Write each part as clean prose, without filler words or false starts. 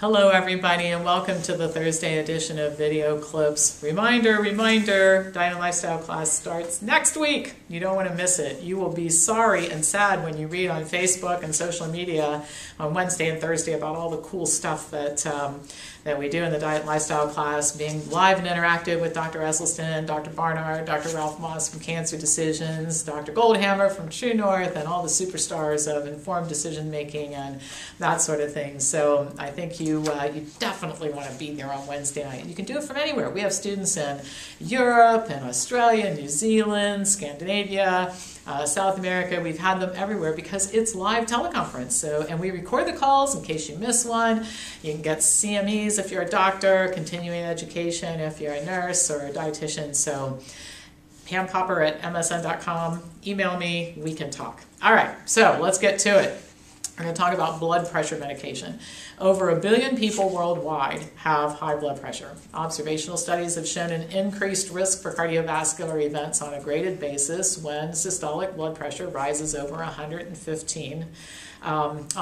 Hello everybody and welcome to the Thursday edition of Video Clips. Reminder, Diet & Lifestyle class starts next week. You don't want to miss it. You will be sorry and sad when you read on Facebook and social media on Wednesday and Thursday about all the cool stuff that we do in the Diet & Lifestyle class, being live and interactive with Dr. Esselstyn, Dr. Barnard, Dr. Ralph Moss from Cancer Decisions, Dr. Goldhammer from True North, and all the superstars of informed decision making and that sort of thing. So I think you definitely want to be there on Wednesday night. You can do it from anywhere. We have students in Europe, and Australia, New Zealand, Scandinavia, South America. We've had them everywhere because it's live teleconference. So, and we record the calls in case you miss one. You can get CMEs if you're a doctor, continuing education if you're a nurse or a dietitian. So pamhopper@msn.com. Email me. We can talk. All right. So let's get to it. We're going to talk about blood pressure medication. Over 1 billion people worldwide have high blood pressure. Observational studies have shown an increased risk for cardiovascular events on a graded basis when systolic blood pressure rises over 115. And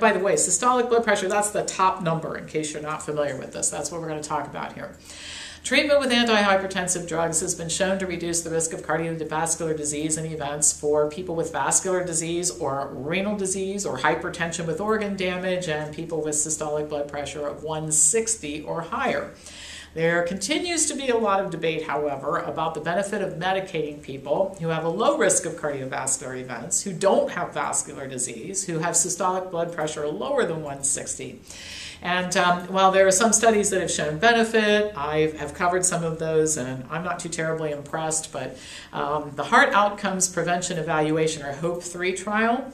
by the way, systolic blood pressure, that's the top number in case you're not familiar with this. That's what we're going to talk about here. Treatment with antihypertensive drugs has been shown to reduce the risk of cardiovascular disease and events for people with vascular disease or renal disease or hypertension with organ damage and people with systolic blood pressure of 160 or higher. There continues to be a lot of debate, however, about the benefit of medicating people who have a low risk of cardiovascular events, who don't have vascular disease, who have systolic blood pressure lower than 160. And while there are some studies that have shown benefit, I have covered some of those and I'm not too terribly impressed, but the Heart Outcomes Prevention Evaluation, or HOPE-3 trial,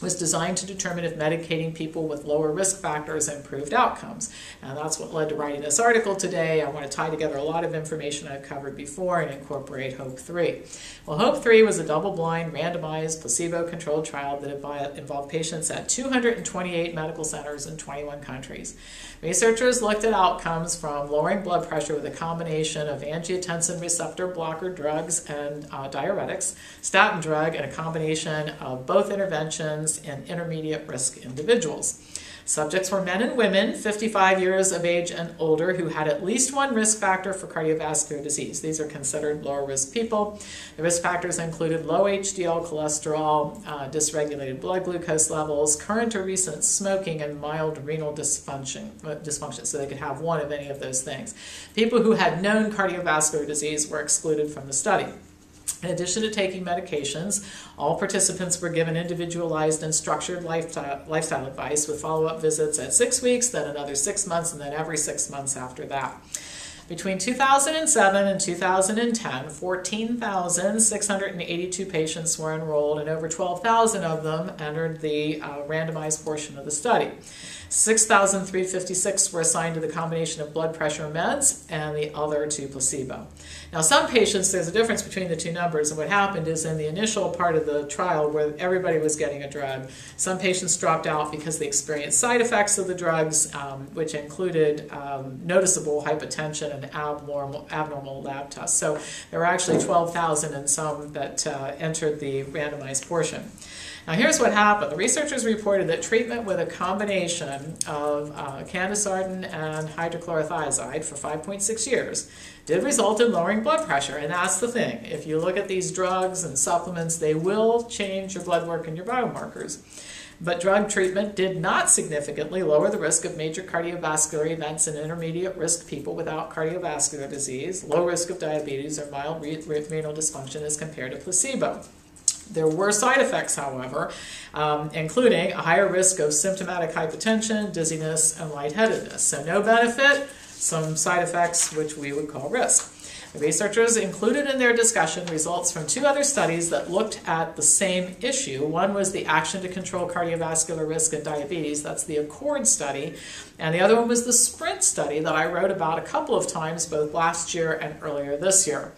was designed to determine if medicating people with lower risk factors improved outcomes. And that's what led to writing this article today. I want to tie together a lot of information I've covered before and incorporate HOPE-3. Well, HOPE-3 was a double-blind, randomized, placebo-controlled trial that involved patients at 228 medical centers in 21 countries. Researchers looked at outcomes from lowering blood pressure with a combination of angiotensin receptor blocker drugs and diuretics, statin drug, and a combination of both interventions and intermediate risk individuals. Subjects were men and women, 55 years of age and older, who had at least one risk factor for cardiovascular disease. These are considered lower risk people. The risk factors included low HDL cholesterol, dysregulated blood glucose levels, current or recent smoking, and mild renal dysfunction. So they could have one of any of those things. People who had known cardiovascular disease were excluded from the study. In addition to taking medications, all participants were given individualized and structured lifestyle advice with follow-up visits at 6 weeks, then another 6 months, and then every 6 months after that. Between 2007 and 2010, 14,682 patients were enrolled, and over 12,000 of them entered the randomized portion of the study. 6,356 were assigned to the combination of blood pressure meds and the other to placebo. Now, some patients, there's a difference between the two numbers, and what happened is in the initial part of the trial where everybody was getting a drug, some patients dropped out because they experienced side effects of the drugs, which included noticeable hypotension and abnormal lab tests. So there were actually 12,000 and some that entered the randomized portion. Now, here's what happened. The researchers reported that treatment with a combination of candesartan and hydrochlorothiazide for 5.6 years did result in lowering blood pressure. And that's the thing. If you look at these drugs and supplements, they will change your blood work and your biomarkers. But drug treatment did not significantly lower the risk of major cardiovascular events in intermediate risk people without cardiovascular disease, low risk of diabetes, or mild renal dysfunction as compared to placebo. There were side effects, however, including a higher risk of symptomatic hypotension, dizziness, and lightheadedness. So no benefit, some side effects which we would call risk. The researchers included in their discussion results from two other studies that looked at the same issue. One was the Action to Control Cardiovascular Risk and Diabetes, that's the ACCORD study, and the other one was the SPRINT study that I wrote about a couple of times, both last year and earlier this year.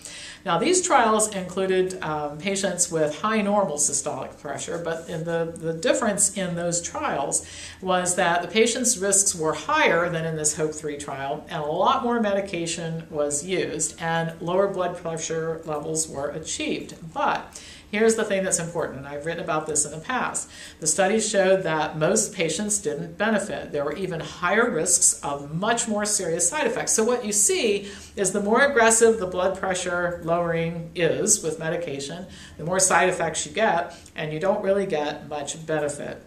Now, these trials included patients with high normal systolic pressure, but the difference in those trials was that the patients' risks were higher than in this HOPE-3 trial, and a lot more medication was used. And and lower blood pressure levels were achieved. But here's the thing that's important. I've written about this in the past. The studies showed that most patients didn't benefit. There were even higher risks of much more serious side effects. So what you see is the more aggressive the blood pressure lowering is with medication, the more side effects you get, and you don't really get much benefit.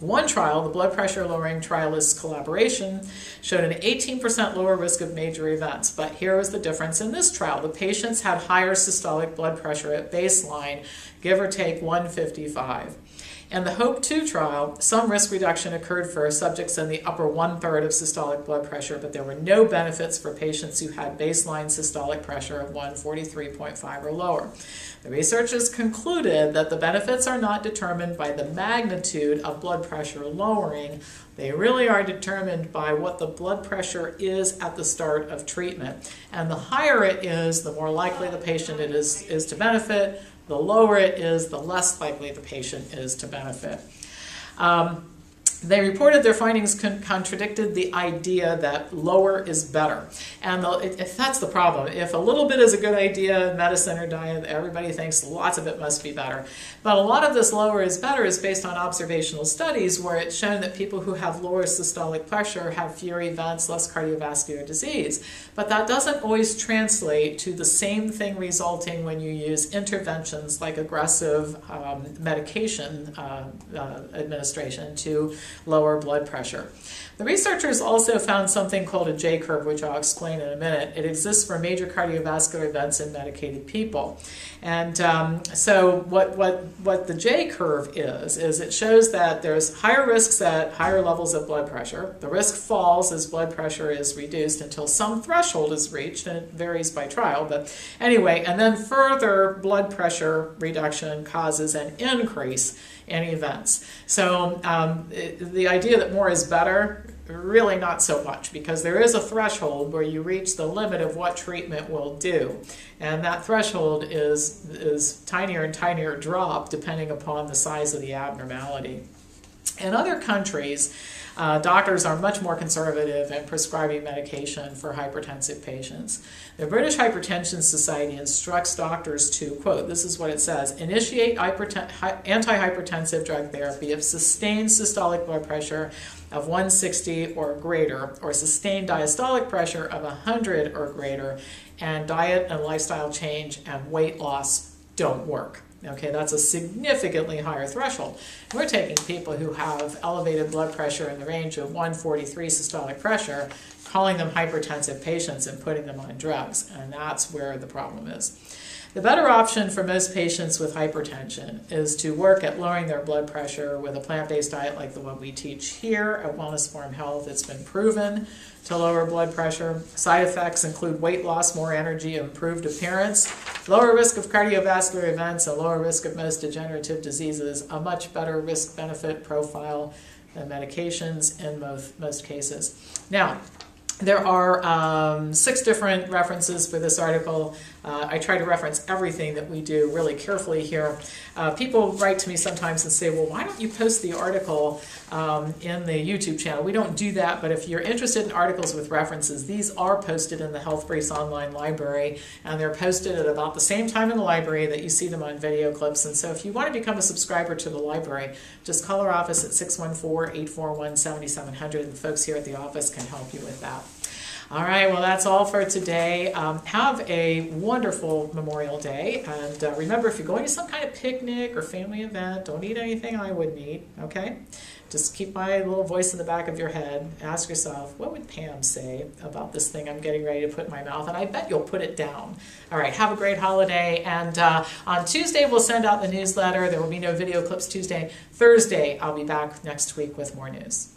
One trial, the Blood Pressure Lowering Trialists Collaboration, showed an 18% lower risk of major events. But here was the difference in this trial. The patients had higher systolic blood pressure at baseline, give or take 155. In the HOPE 2 trial, some risk reduction occurred for subjects in the upper one-third of systolic blood pressure, but there were no benefits for patients who had baseline systolic pressure of 143.5 or lower. The researchers concluded that the benefits are not determined by the magnitude of blood pressure lowering. They really are determined by what the blood pressure is at the start of treatment. And the higher it is, the more likely the patient is to benefit. The lower it is, the less likely the patient is to benefit. They reported their findings contradicted the idea that lower is better. And that's the problem. If a little bit is a good idea in medicine or diet, everybody thinks lots of it must be better. But a lot of this lower is better is based on observational studies where it's shown that people who have lower systolic pressure have fewer events, less cardiovascular disease. But that doesn't always translate to the same thing resulting when you use interventions like aggressive medication administration to lower blood pressure. The researchers also found something called a J-curve, which I'll explain in a minute. It exists for major cardiovascular events in medicated people. And so what the J-curve is it shows that there's higher risks at higher levels of blood pressure. The risk falls as blood pressure is reduced until some threshold is reached, and it varies by trial. But anyway, and then further blood pressure reduction causes an increase in events. So the idea that more is better, really not so much, because there is a threshold where you reach the limit of what treatment will do. And that threshold is tinier and tinier drop depending upon the size of the abnormality. In other countries, doctors are much more conservative in prescribing medication for hypertensive patients. The British Hypertension Society instructs doctors to, quote, this is what it says, initiate antihypertensive drug therapy if sustained systolic blood pressure of 160 or greater, or sustained diastolic pressure of 100 or greater, and diet and lifestyle change and weight loss don't work. Okay, that's a significantly higher threshold. We're taking people who have elevated blood pressure in the range of 143 systolic pressure, calling them hypertensive patients and putting them on drugs, and that's where the problem is. The better option for most patients with hypertension is to work at lowering their blood pressure with a plant-based diet like the one we teach here at Wellness Forum Health. It's been proven to lower blood pressure. Side effects include weight loss, more energy, improved appearance, lower risk of cardiovascular events, a lower risk of most degenerative diseases, a much better risk-benefit profile than medications in most cases. Now, there are 6 different references for this article. I try to reference everything that we do really carefully here. People write to me sometimes and say, well, why don't you post the article in the YouTube channel? We don't do that, but if you're interested in articles with references, these are posted in the Health Briefs online library, and they're posted at about the same time in the library that you see them on video clips. And so if you want to become a subscriber to the library, just call our office at 614-841-7700, and the folks here at the office can help you with that. All right, well, that's all for today. Have a wonderful Memorial Day. And remember, if you're going to some kind of picnic or family event, don't eat anything I would need, okay? Just keep my little voice in the back of your head. Ask yourself, what would Pam say about this thing I'm getting ready to put in my mouth? And I bet you'll put it down. All right, have a great holiday. And on Tuesday, we'll send out the newsletter. There will be no video clips Tuesday. Thursday, I'll be back next week with more news.